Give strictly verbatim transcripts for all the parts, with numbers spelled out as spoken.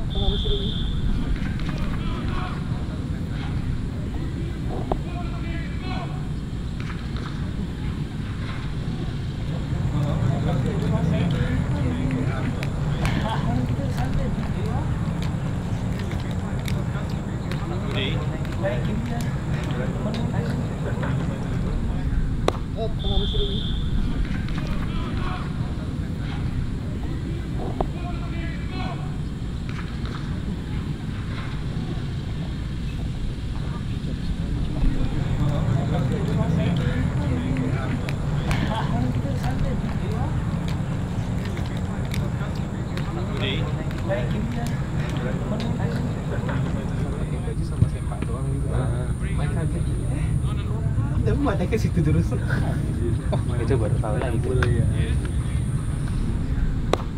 up. Come on, Mister ke situ terus. Oh, itu baru tahu lagi.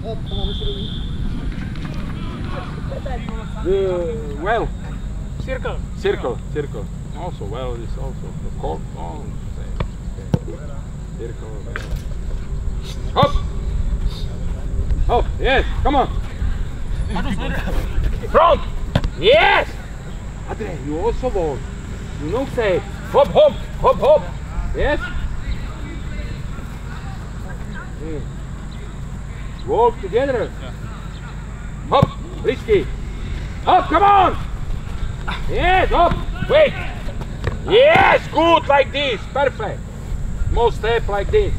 Oh, kamu seru ini. Well, circle, circle, circle. Also, well, this also the cork on. Circle. Hop. Hop, yes, come on. Front. Yes. Andre, you also ball. You know say hop, hop, hop, hop. Yes? Mm. Walk together. Yeah. Hop, risky. Hop, come on! Yes, hop, wait. Yes, good, like this, perfect. Small step like this.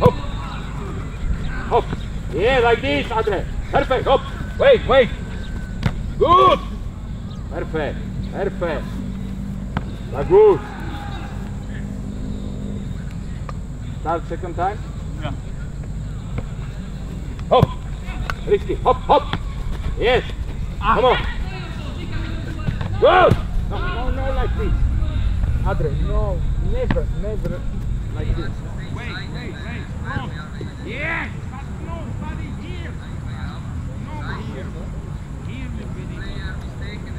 Hop. Hop. Yeah, like this, Andre. Perfect, hop. Wait, wait. Good. Perfect. Perfect. That's good. Start second time? Yeah. Hop. Risky. Hop, hop. Yes. Ah. Come on. Good. No, no, no, like this. Andre, no. Never, never. Like this. Wait, wait, wait. Come on. Yes. But nobody here. Nobody here. Here will be the player mistaken.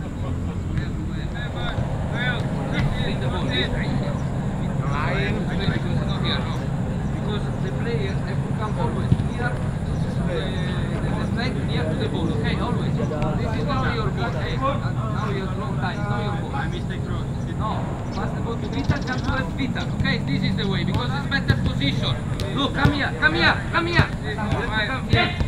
Because the players have to come always near the snake, near to the ball, okay? Always. This is now your goal, hey? Now your long time, now your goal. I mistake road. No, pass the ball to Vita, come to us Vita, okay? This is the way, because it's better position. Look, come here, come here, come here. Yes.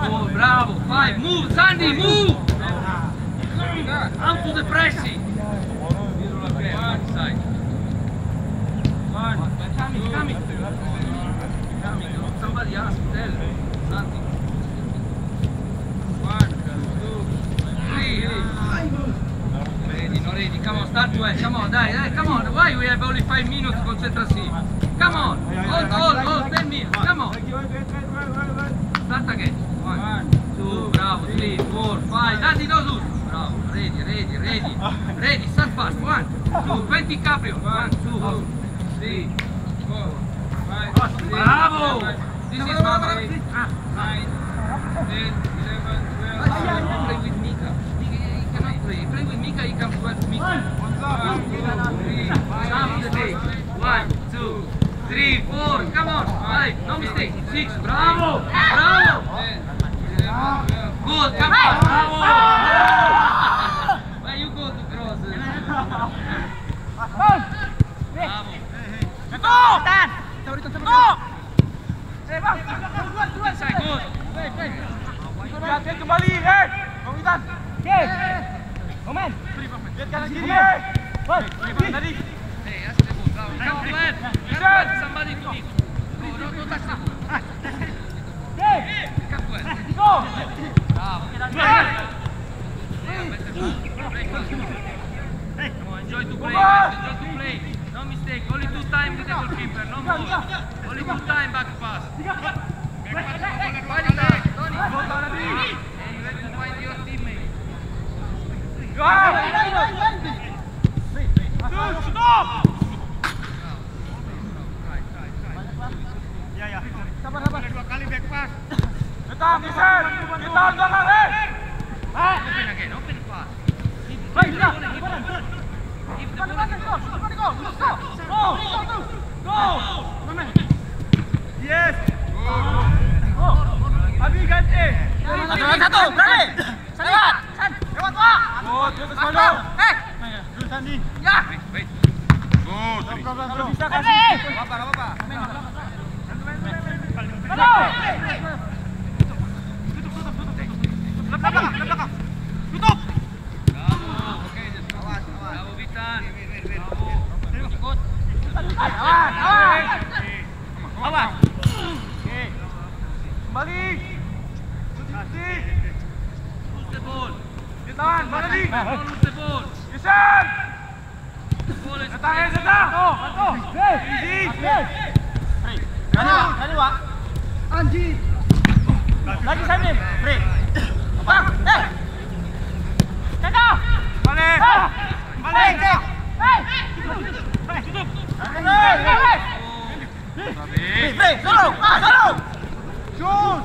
Oh, bravo, five, move, Sandy, move! Out to the pressing! One side. One, coming, coming. Coming, somebody asked, tell something. One, two, three. Ready, not ready, come on, start well, come on, die, die, come on, why we have only five minutes to concentration? Come on, hold, hold, hold, ten minutes, come on. Start again. One, One two, two, bravo, three, four, five. Dandy, no lose. Bravo, ready, ready, ready. Ready, start fast. One, two, twenty, Caprio. One, two, oh. three, four, five. Three, bravo! Seven. This is one, eight, nine, ten, eleven, twelve. Ah, play with Mika. He, he cannot play. Play with Mika, he comes with Mika. One, two, three, five, the day. One, two, three, four. Come on. Five, no mistake. Six, bravo! Bravo! Good, come on! Bravo! Where you go to cross? Bravo! Go! Dan! Go! Inside, good! Jangan kembali, hey! Kom Itan! Yes! Komen! Lihat kanan kiri! Bos! Tadi! Hey, asyik aku! Come on! Somebody to me! Go, go, go, go! Enjoy to play, enjoy to play. No mistake, only two times with the goalkeeper, no more. Only two times back pass. And you have to find your teammate. Stop! Ya ya, sabar sabar. Dua kali back pass. Kita bisa, kita jangan lari. Ah, open again, open pass. Baik, sudah. Gut, drittes Mal drauf. Hey! Sandy. Ja! Gut, Sandy. Komm, komm, komm. Papa, Papa. Tutup, tutup, tutup. Tutup. Bravo, okay. Awas, awas. Bravo, Vita. Bravo. Ikut. Awas, awas. Awas. Oke. Kembali. Tutup. Ball. Get on, Marley. Lose the ball. Yes, sir. Ball is. Ata, ata. No, no. Easy. Free. Kanu, kanu wa. Anji. Lagi sambil. Free. Apa? Eh. Kanu. Marley. Marley. Hey. Tutup. Hey. Hey. Free, free. Solo. Ah, solo. Shoot.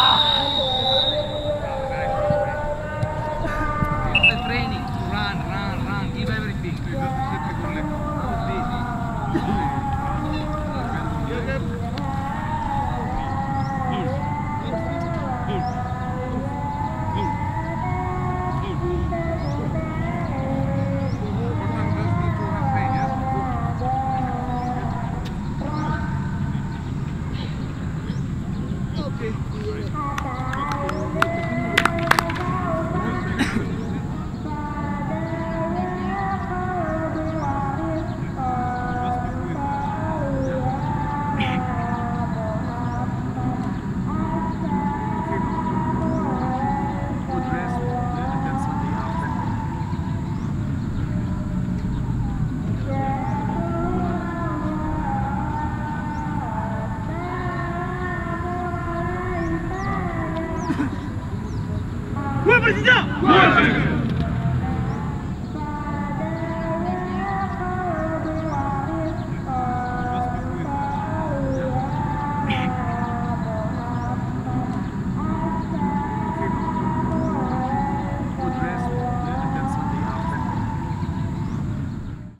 Президент!